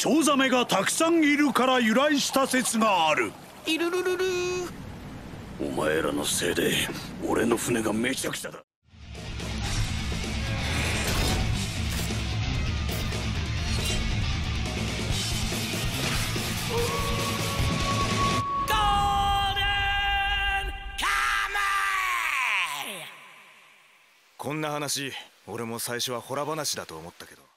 チョウザメがたくさんいるから由来した説がある。いるるるる。お前らのせいで俺の船がめちゃくちゃだ。こんな話、俺も最初はホラ話だと思ったけど。